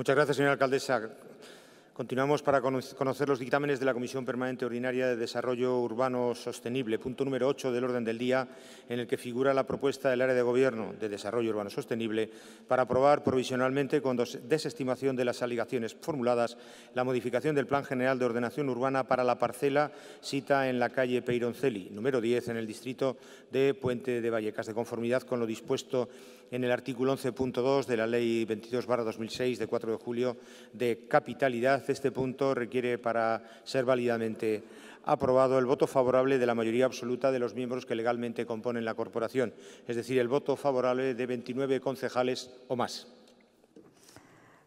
Muchas gracias, señora alcaldesa. Continuamos para conocer los dictámenes de la Comisión Permanente Ordinaria de Desarrollo Urbano Sostenible, punto número 8 del orden del día, en el que figura la propuesta del Área de Gobierno de Desarrollo Urbano Sostenible para aprobar provisionalmente, con desestimación de las alegaciones formuladas, la modificación del Plan General de Ordenación Urbana para la parcela sita en la calle Peironcely, número 10, en el distrito de Puente de Vallecas, de conformidad con lo dispuesto en el artículo 11.2 de la Ley 22/2006 de 4 de julio de capitalidad. Este punto requiere, para ser válidamente aprobado, el voto favorable de la mayoría absoluta de los miembros que legalmente componen la corporación, es decir, el voto favorable de 29 concejales o más.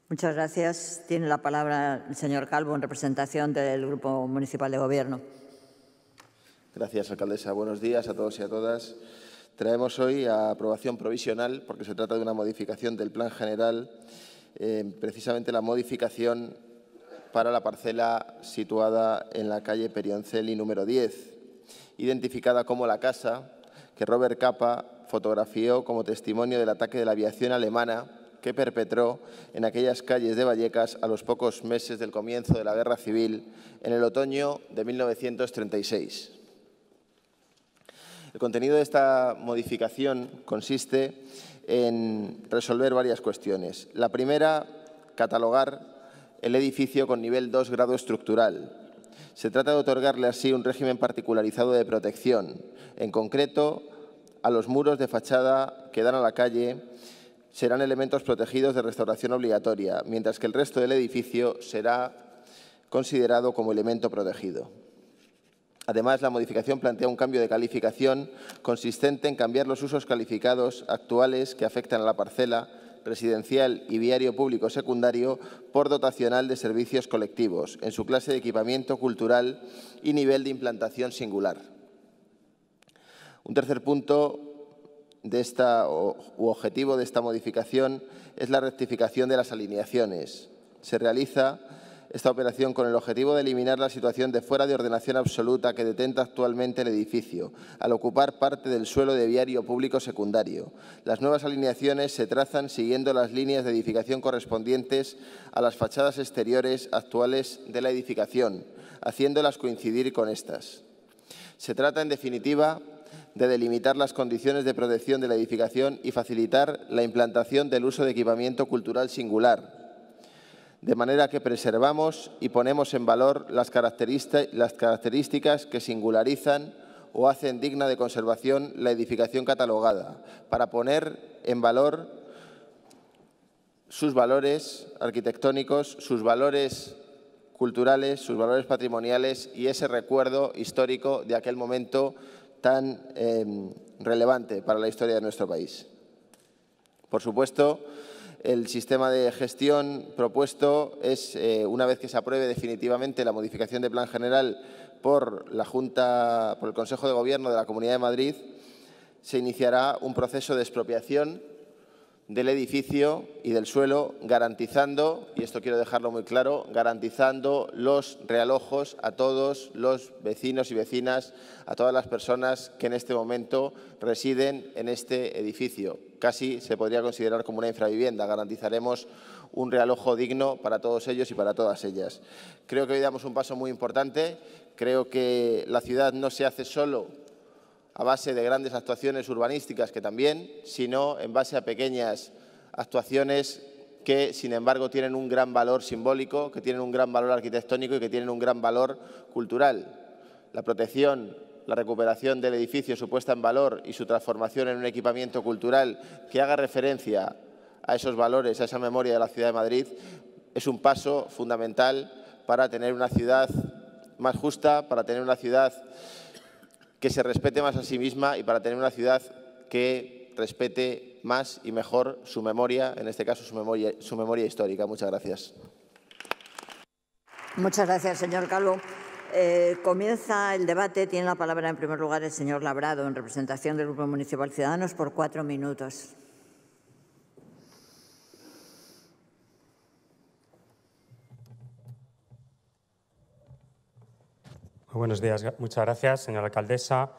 Muchas gracias. Tiene la palabra el señor Calvo en representación del Grupo Municipal de Gobierno. Gracias, alcaldesa. Buenos días a todos y a todas. Traemos hoy a aprobación provisional, porque se trata de una modificación del Plan General, precisamente la modificación para la parcela situada en la calle Peironcely número 10, identificada como la casa que Robert Capa fotografió como testimonio del ataque de la aviación alemana que perpetró en aquellas calles de Vallecas a los pocos meses del comienzo de la Guerra Civil en el otoño de 1936. El contenido de esta modificación consiste en resolver varias cuestiones. La primera, catalogar el edificio con nivel 2 grado estructural. Se trata de otorgarle así un régimen particularizado de protección, en concreto a los muros de fachada que dan a la calle serán elementos protegidos de restauración obligatoria, mientras que el resto del edificio será considerado como elemento protegido. Además, la modificación plantea un cambio de calificación consistente en cambiar los usos calificados actuales que afectan a la parcela residencial y viario público secundario por dotacional de servicios colectivos en su clase de equipamiento cultural y nivel de implantación singular. Un tercer punto de objetivo de esta modificación es la rectificación de las alineaciones. Se realiza esta operación con el objetivo de eliminar la situación de fuera de ordenación absoluta que detenta actualmente el edificio, al ocupar parte del suelo de viario público secundario. Las nuevas alineaciones se trazan siguiendo las líneas de edificación correspondientes a las fachadas exteriores actuales de la edificación, haciéndolas coincidir con estas. Se trata, en definitiva, de delimitar las condiciones de protección de la edificación y facilitar la implantación del uso de equipamiento cultural singular, de manera que preservamos y ponemos en valor las características que singularizan o hacen digna de conservación la edificación catalogada, para poner en valor sus valores arquitectónicos, sus valores culturales, sus valores patrimoniales y ese recuerdo histórico de aquel momento tan relevante para la historia de nuestro país. Por supuesto, el sistema de gestión propuesto es, una vez que se apruebe definitivamente la modificación de Plan General por el Consejo de Gobierno de la Comunidad de Madrid, se iniciará un proceso de expropiación del edificio y del suelo, garantizando, y esto quiero dejarlo muy claro, garantizando los realojos a todos los vecinos y vecinas, a todas las personas que en este momento residen en este edificio. Casi se podría considerar como una infravivienda. Garantizaremos un realojo digno para todos ellos y para todas ellas. Creo que hoy damos un paso muy importante. Creo que la ciudad no se hace solo a base de grandes actuaciones urbanísticas, que también, sino en base a pequeñas actuaciones que, sin embargo, tienen un gran valor simbólico, que tienen un gran valor arquitectónico y que tienen un gran valor cultural. La protección, la recuperación del edificio, su puesta en valor y su transformación en un equipamiento cultural que haga referencia a esos valores, a esa memoria de la ciudad de Madrid, es un paso fundamental para tener una ciudad más justa, para tener una ciudad que se respete más a sí misma y para tener una ciudad que respete más y mejor su memoria, en este caso su memoria histórica. Muchas gracias. Muchas gracias, señor Calvo. Comienza el debate. Tiene la palabra en primer lugar el señor Labrado, en representación del Grupo Municipal Ciudadanos, por 4 minutos. Buenos días, muchas gracias, señora alcaldesa.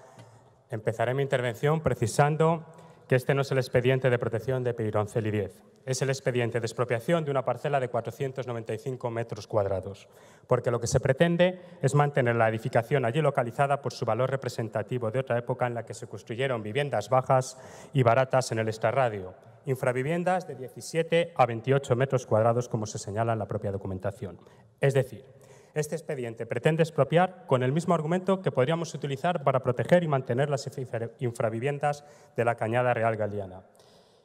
Empezaré mi intervención precisando que este no es el expediente de protección de Peironcely 10. Es el expediente de expropiación de una parcela de 495 metros cuadrados, porque lo que se pretende es mantener la edificación allí localizada por su valor representativo de otra época en la que se construyeron viviendas bajas y baratas en el extrarradio, infraviviendas de 17 a 28 metros cuadrados, como se señala en la propia documentación. Es decir, este expediente pretende expropiar con el mismo argumento que podríamos utilizar para proteger y mantener las infraviviendas de la Cañada Real Galiana.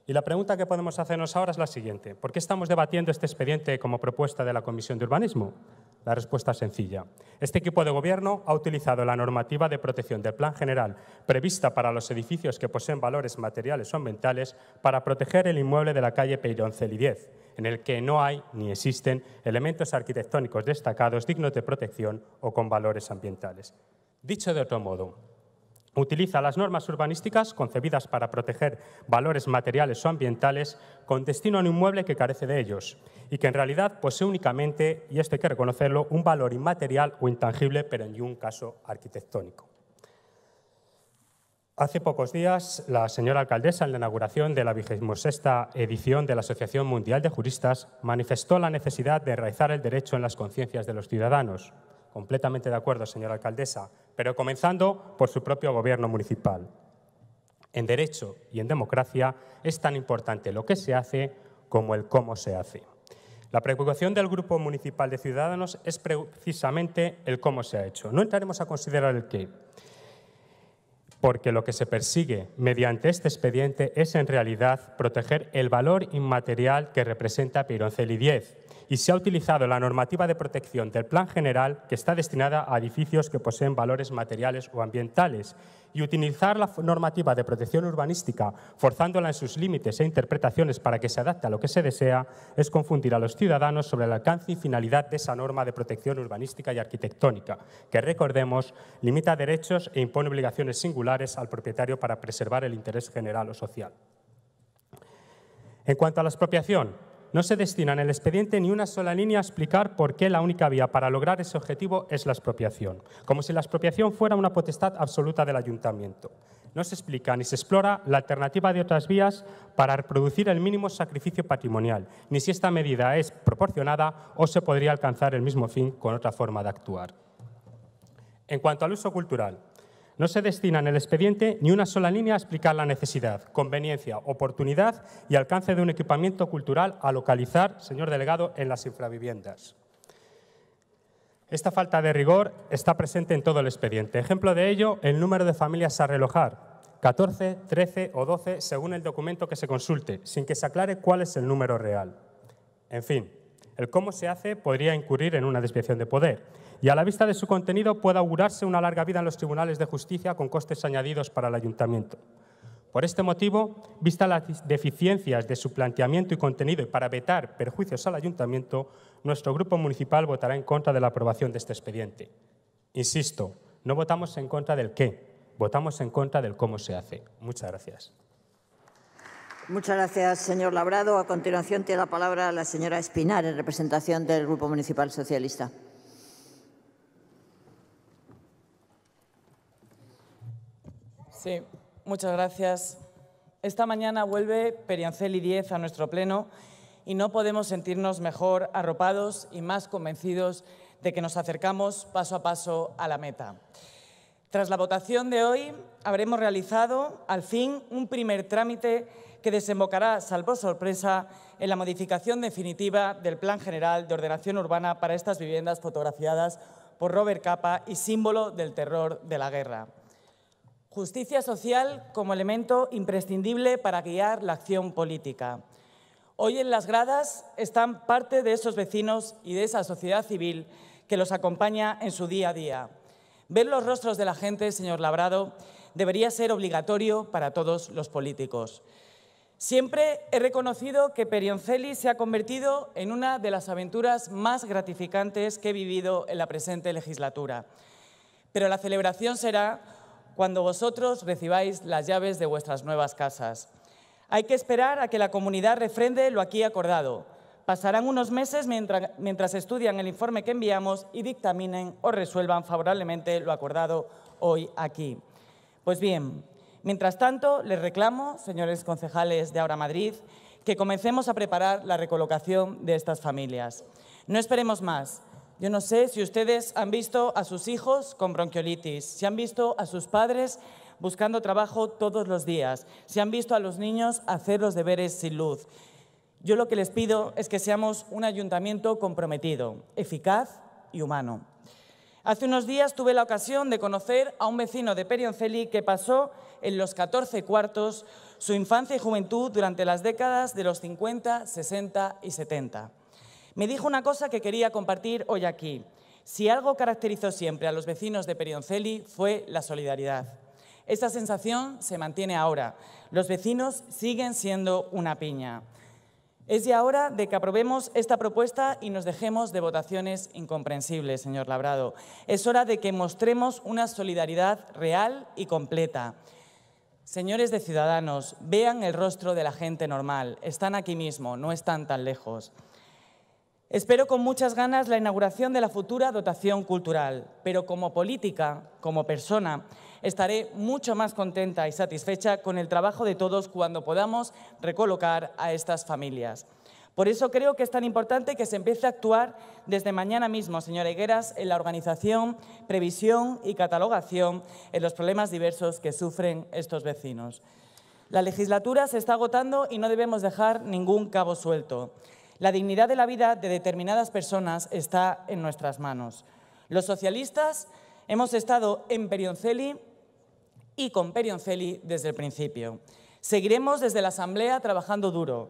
Y la pregunta que podemos hacernos ahora es la siguiente. ¿Por qué estamos debatiendo este expediente como propuesta de la Comisión de Urbanismo? La respuesta es sencilla. Este equipo de gobierno ha utilizado la normativa de protección del Plan General prevista para los edificios que poseen valores materiales o ambientales para proteger el inmueble de la calle Peironcely 10. En el que no hay ni existen elementos arquitectónicos destacados dignos de protección o con valores ambientales. Dicho de otro modo, utiliza las normas urbanísticas concebidas para proteger valores materiales o ambientales con destino a un inmueble que carece de ellos y que en realidad posee únicamente, y esto hay que reconocerlo, un valor inmaterial o intangible, pero en ningún caso arquitectónico. Hace pocos días, la señora alcaldesa, en la inauguración de la 26ª edición de la Asociación Mundial de Juristas, manifestó la necesidad de enraizar el derecho en las conciencias de los ciudadanos. Completamente de acuerdo, señora alcaldesa, pero comenzando por su propio gobierno municipal. En derecho y en democracia es tan importante lo que se hace como el cómo se hace. La preocupación del Grupo Municipal de Ciudadanos es precisamente el cómo se ha hecho. No entraremos a considerar el qué, porque lo que se persigue mediante este expediente es en realidad proteger el valor inmaterial que representa Peironcely 10 y se ha utilizado la normativa de protección del Plan General que está destinada a edificios que poseen valores materiales o ambientales y utilizar la normativa de protección urbanística forzándola en sus límites e interpretaciones para que se adapte a lo que se desea es confundir a los ciudadanos sobre el alcance y finalidad de esa norma de protección urbanística y arquitectónica que, recordemos, limita derechos e impone obligaciones singulares al propietario para preservar el interés general o social. En cuanto a la expropiación, no se destina en el expediente ni una sola línea a explicar por qué la única vía para lograr ese objetivo es la expropiación, como si la expropiación fuera una potestad absoluta del ayuntamiento. No se explica ni se explora la alternativa de otras vías para reproducir el mínimo sacrificio patrimonial, ni si esta medida es proporcionada o se podría alcanzar el mismo fin con otra forma de actuar. En cuanto al uso cultural, no se destina en el expediente ni una sola línea a explicar la necesidad, conveniencia, oportunidad y alcance de un equipamiento cultural a localizar, señor delegado, en las infraviviendas. Esta falta de rigor está presente en todo el expediente. Ejemplo de ello, el número de familias a realojar, 14, 13 o 12, según el documento que se consulte, sin que se aclare cuál es el número real. En fin, el cómo se hace podría incurrir en una desviación de poder y a la vista de su contenido puede augurarse una larga vida en los tribunales de justicia con costes añadidos para el ayuntamiento. Por este motivo, vistas las deficiencias de su planteamiento y contenido y para vetar perjuicios al ayuntamiento, nuestro grupo municipal votará en contra de la aprobación de este expediente. Insisto, no votamos en contra del qué, votamos en contra del cómo se hace. Muchas gracias. Muchas gracias, señor Labrado. A continuación tiene la palabra la señora Espinar, en representación del Grupo Municipal Socialista. Sí, muchas gracias. Esta mañana vuelve Peironcely 10 a nuestro pleno y no podemos sentirnos mejor arropados y más convencidos de que nos acercamos paso a paso a la meta. Tras la votación de hoy, habremos realizado, al fin, un primer trámite que desembocará, salvo sorpresa, en la modificación definitiva del Plan General de Ordenación Urbana para estas viviendas fotografiadas por Robert Capa y símbolo del terror de la guerra. Justicia social como elemento imprescindible para guiar la acción política. Hoy en las gradas están parte de esos vecinos y de esa sociedad civil que los acompaña en su día a día. Ver los rostros de la gente, señor Labrado, debería ser obligatorio para todos los políticos. Siempre he reconocido que Peironcely se ha convertido en una de las aventuras más gratificantes que he vivido en la presente legislatura. Pero la celebración será cuando vosotros recibáis las llaves de vuestras nuevas casas. Hay que esperar a que la comunidad refrende lo aquí acordado. Pasarán unos meses mientras estudian el informe que enviamos y dictaminen o resuelvan favorablemente lo acordado hoy aquí. Pues bien, Mientras tanto, les reclamo, señores concejales de Ahora Madrid, que comencemos a preparar la recolocación de estas familias. No esperemos más. Yo no sé si ustedes han visto a sus hijos con bronquiolitis, si han visto a sus padres buscando trabajo todos los días, si han visto a los niños hacer los deberes sin luz. Yo lo que les pido es que seamos un ayuntamiento comprometido, eficaz y humano. Hace unos días tuve la ocasión de conocer a un vecino de Peironcely que pasó en los 14 cuartos su infancia y juventud durante las décadas de los 50, 60 y 70. Me dijo una cosa que quería compartir hoy aquí. Si algo caracterizó siempre a los vecinos de Peironcely fue la solidaridad. Esta sensación se mantiene ahora. Los vecinos siguen siendo una piña. Es ya hora de que aprobemos esta propuesta y nos dejemos de votaciones incomprensibles, señor Labrado. Es hora de que mostremos una solidaridad real y completa. Señores de Ciudadanos, vean el rostro de la gente normal. Están aquí mismo, no están tan lejos. Espero con muchas ganas la inauguración de la futura dotación cultural, pero como política, como persona, estaré mucho más contenta y satisfecha con el trabajo de todos cuando podamos recolocar a estas familias. Por eso creo que es tan importante que se empiece a actuar desde mañana mismo, señora Higueras, en la organización, previsión y catalogación en los problemas diversos que sufren estos vecinos. La legislatura se está agotando y no debemos dejar ningún cabo suelto. La dignidad de la vida de determinadas personas está en nuestras manos. Los socialistas hemos estado en Peironcely y con Peironcely desde el principio. Seguiremos desde la Asamblea trabajando duro,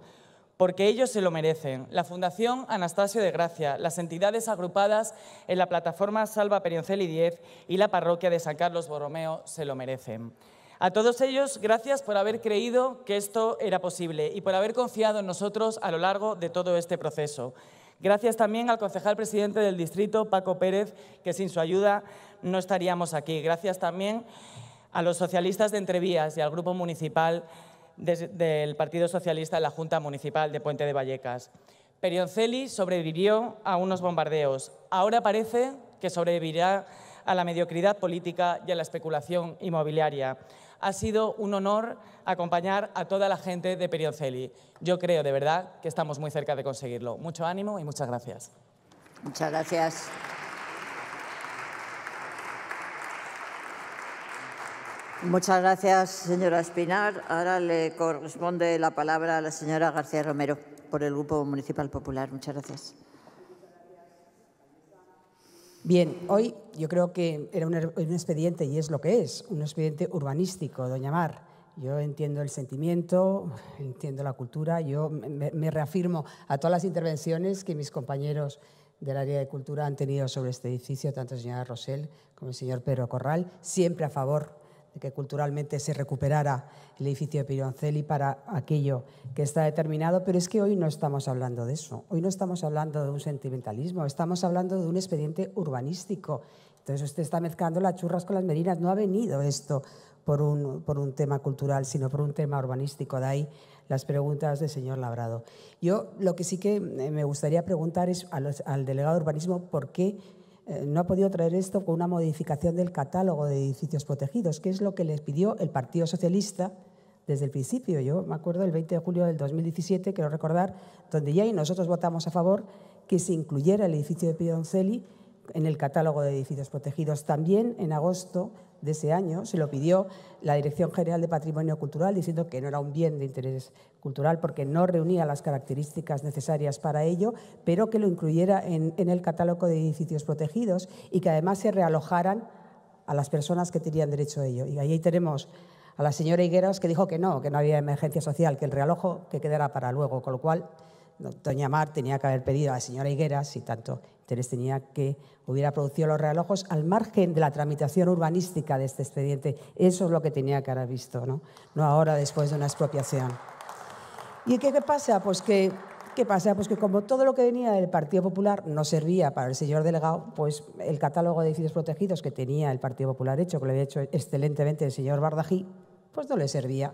porque ellos se lo merecen. La Fundación Anastasio de Gracia, las entidades agrupadas en la plataforma Salva Peironcely 10 y la parroquia de San Carlos Borromeo se lo merecen. A todos ellos, gracias por haber creído que esto era posible y por haber confiado en nosotros a lo largo de todo este proceso. Gracias también al concejal presidente del distrito, Paco Pérez, que sin su ayuda no estaríamos aquí. Gracias también a los socialistas de Entrevías y al grupo municipal del Partido Socialista en la Junta Municipal de Puente de Vallecas. Peironcely sobrevivió a unos bombardeos. Ahora parece que sobrevivirá a la mediocridad política y a la especulación inmobiliaria. Ha sido un honor acompañar a toda la gente de Peironcely. Yo creo, de verdad, que estamos muy cerca de conseguirlo. Mucho ánimo y muchas gracias. Muchas gracias. Muchas gracias, señora Espinar. Ahora le corresponde la palabra a la señora García Romero, por el Grupo Municipal Popular. Muchas gracias. Bien, hoy yo creo que era un expediente, y es lo que es, un expediente urbanístico, doña Mar. Yo entiendo el sentimiento, entiendo la cultura, yo me reafirmo a todas las intervenciones que mis compañeros del área de cultura han tenido sobre este edificio, tanto el señor Rosell como el señor Pedro Corral, siempre a favor de que culturalmente se recuperara el edificio de Peironcely para aquello que está determinado, pero es que hoy no estamos hablando de eso, hoy no estamos hablando de un sentimentalismo, estamos hablando de un expediente urbanístico. Entonces usted está mezclando las churras con las merinas, no ha venido esto por un tema cultural, sino por un tema urbanístico, de ahí las preguntas del señor Labrado. Yo lo que sí que me gustaría preguntar es al delegado de urbanismo por qué no ha podido traer esto con una modificación del catálogo de edificios protegidos, que es lo que les pidió el Partido Socialista desde el principio. Yo me acuerdo el 20 de julio del 2017, quiero recordar, donde ya y nosotros votamos a favor que se incluyera el edificio de Peironcely en el catálogo de edificios protegidos. También en agosto de ese año se lo pidió la Dirección General de Patrimonio Cultural, diciendo que no era un bien de interés cultural porque no reunía las características necesarias para ello, pero que lo incluyera en el catálogo de edificios protegidos y que además se realojaran a las personas que tenían derecho a ello. Y ahí tenemos a la señora Higueras, que dijo que no había emergencia social, que el realojo que quedara para luego, con lo cual doña Mar tenía que haber pedido a la señora Higueras, si tanto interés tenía, que hubiera producido los realojos al margen de la tramitación urbanística de este expediente. Eso es lo que tenía que haber visto, ¿no? No ahora, después de una expropiación. ¿Y qué pasa? Pues que, como todo lo que venía del Partido Popular no servía para el señor delegado, pues el catálogo de edificios protegidos que tenía el Partido Popular hecho, que lo había hecho excelentemente el señor Bardají, pues no le servía.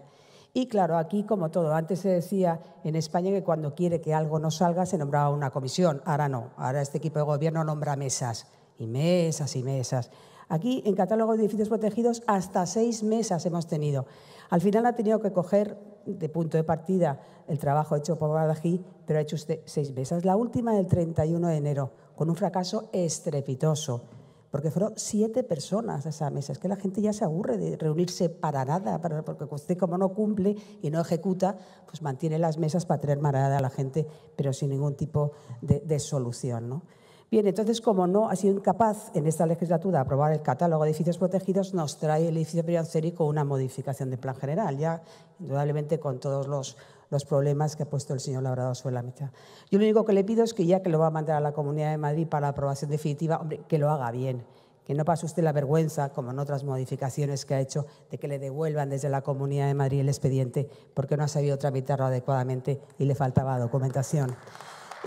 Y claro, aquí como todo, antes se decía en España que cuando quiere que algo no salga se nombraba una comisión, ahora no, ahora este equipo de gobierno nombra mesas, y mesas, y mesas. Aquí en catálogo de edificios protegidos hasta 6 mesas hemos tenido. Al final ha tenido que coger de punto de partida el trabajo hecho por Bardají, pero ha hecho usted 6 mesas. La última del 31 de enero, con un fracaso estrepitoso, porque fueron 7 personas a esa mesa. Es que la gente ya se aburre de reunirse para nada, porque usted como no cumple y no ejecuta, pues mantiene las mesas para tener marada a la gente, pero sin ningún tipo de solución, ¿no? Bien, entonces, como no ha sido incapaz en esta legislatura de aprobar el catálogo de edificios protegidos, nos trae el edificio Peironcely con una modificación de plan general, ya indudablemente con todos los problemas que ha puesto el señor Labrador sobre la mesa. Yo lo único que le pido es que, ya que lo va a mandar a la Comunidad de Madrid para la aprobación definitiva, hombre, que lo haga bien, que no pase usted la vergüenza, como en otras modificaciones que ha hecho, de que le devuelvan desde la Comunidad de Madrid el expediente porque no ha sabido tramitarlo adecuadamente y le faltaba documentación.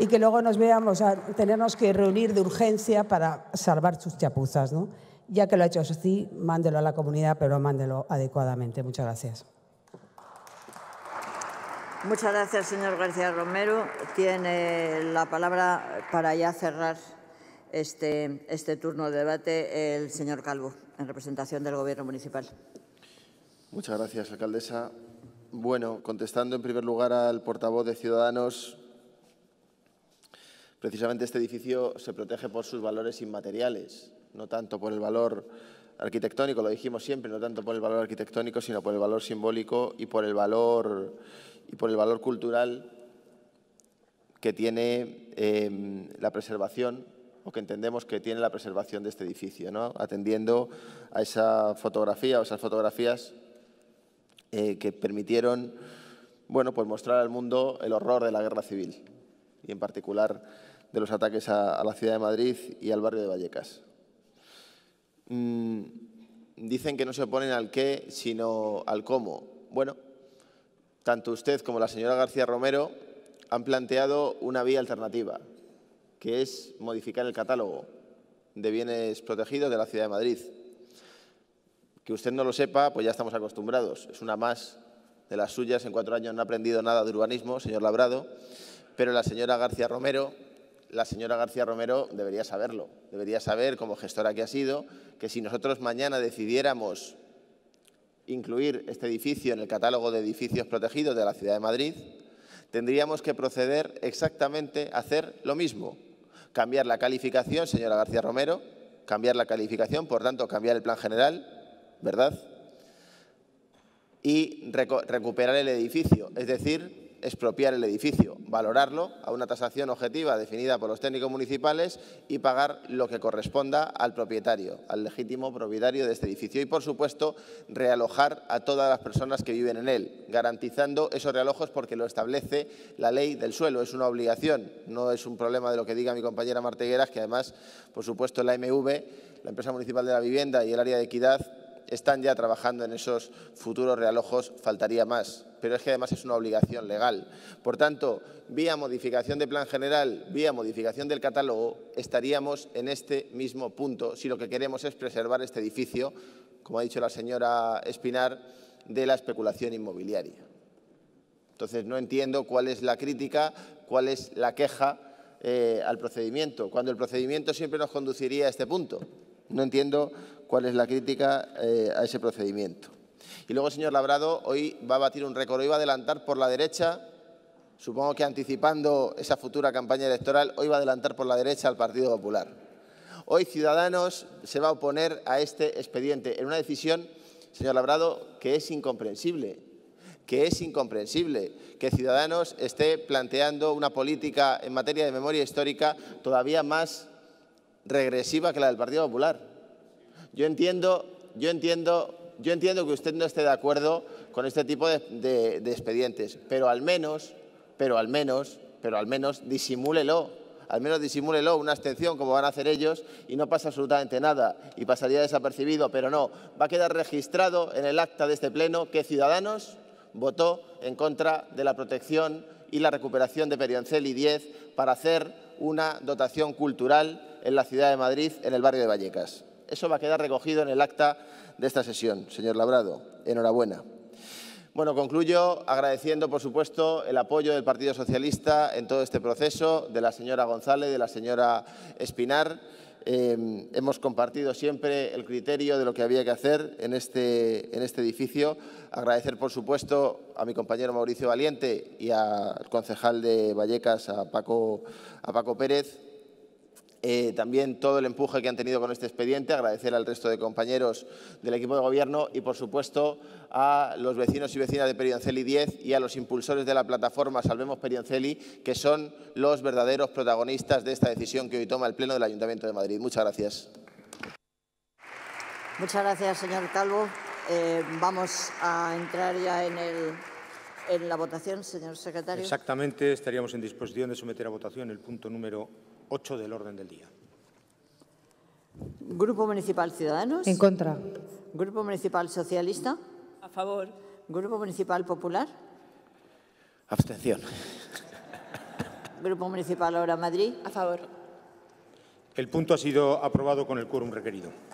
Y que luego nos veamos a tenernos que reunir de urgencia para salvar sus chapuzas, ¿no? Ya que lo ha hecho así, mándelo a la comunidad, pero mándelo adecuadamente. Muchas gracias. Muchas gracias, señor García Romero. Tiene la palabra para ya cerrar este turno de debate el señor Calvo, en representación del Gobierno municipal. Muchas gracias, alcaldesa. Bueno, contestando en primer lugar al portavoz de Ciudadanos, precisamente este edificio se protege por sus valores inmateriales, no tanto por el valor arquitectónico, lo dijimos siempre, no tanto por el valor arquitectónico, sino por el valor simbólico y por el valor cultural que tiene la preservación, o que entendemos que tiene la preservación de este edificio, ¿no? Atendiendo a esa fotografía o esas fotografías que permitieron, bueno, pues mostrar al mundo el horror de la Guerra Civil, y en particular de los ataques a la ciudad de Madrid y al barrio de Vallecas. Dicen que no se oponen al qué, sino al cómo. Bueno, tanto usted como la señora García Romero han planteado una vía alternativa, que es modificar el catálogo de bienes protegidos de la ciudad de Madrid. Que usted no lo sepa, pues ya estamos acostumbrados. Es una más de las suyas. En 4 años no ha aprendido nada de urbanismo, señor Labrado. Pero la señora García Romero debería saberlo, debería saber, como gestora que ha sido, que si nosotros mañana decidiéramos incluir este edificio en el catálogo de edificios protegidos de la ciudad de Madrid, tendríamos que proceder exactamente a hacer lo mismo. Cambiar la calificación, señora García Romero, cambiar la calificación, por tanto, cambiar el plan general, ¿verdad? Y recuperar el edificio, es decir, expropiar el edificio, valorarlo a una tasación objetiva definida por los técnicos municipales y pagar lo que corresponda al propietario, al legítimo propietario de este edificio. Y, por supuesto, realojar a todas las personas que viven en él, garantizando esos realojos porque lo establece la ley del suelo. Es una obligación, no es un problema de lo que diga mi compañera Marta Higueras, que además, por supuesto, la MV, la empresa municipal de la vivienda y el área de equidad, están ya trabajando en esos futuros realojos, faltaría más. Pero es que además es una obligación legal. Por tanto, vía modificación de plan general, vía modificación del catálogo, estaríamos en este mismo punto si lo que queremos es preservar este edificio, como ha dicho la señora Espinar, de la especulación inmobiliaria. Entonces, no entiendo cuál es la crítica, cuál es la queja al procedimiento, cuando el procedimiento siempre nos conduciría a este punto. No entiendo cuál es la crítica a ese procedimiento. Y luego, señor Labrado, hoy va a batir un récord, hoy va a adelantar por la derecha, supongo que anticipando esa futura campaña electoral, hoy va a adelantar por la derecha al Partido Popular. Hoy Ciudadanos se va a oponer a este expediente en una decisión, señor Labrado, que es incomprensible. Que es incomprensible que Ciudadanos esté planteando una política en materia de memoria histórica todavía más regresiva que la del Partido Popular. Yo entiendo que usted no esté de acuerdo con este tipo de expedientes, pero al menos disimúlelo. Al menos disimúlelo, una abstención como van a hacer ellos y no pasa absolutamente nada y pasaría desapercibido, pero no. Va a quedar registrado en el acta de este pleno que Ciudadanos votó en contra de la protección y la recuperación de Peironcely 10 para hacer una dotación cultural en la ciudad de Madrid, en el barrio de Vallecas. Eso va a quedar recogido en el acta de esta sesión, señor Labrado. Enhorabuena. Bueno, concluyo agradeciendo, por supuesto, el apoyo del Partido Socialista en todo este proceso, de la señora González, de la señora Espinar, hemos compartido siempre el criterio de lo que había que hacer en este edificio. Agradecer, por supuesto, a mi compañero Mauricio Valiente y al concejal de Vallecas, a Paco Pérez. También todo el empuje que han tenido con este expediente, agradecer al resto de compañeros del equipo de gobierno y, por supuesto, a los vecinos y vecinas de Peironcely 10 y a los impulsores de la plataforma Salvemos Peironcely, que son los verdaderos protagonistas de esta decisión que hoy toma el Pleno del Ayuntamiento de Madrid. Muchas gracias. Muchas gracias, señor Calvo. Vamos a entrar ya en la votación, señor secretario. Exactamente, estaríamos en disposición de someter a votación el punto número 8 del orden del día. Grupo Municipal Ciudadanos. En contra. Grupo Municipal Socialista. A favor. Grupo Municipal Popular. Abstención. Grupo Municipal Ahora Madrid. A favor. El punto ha sido aprobado con el quórum requerido.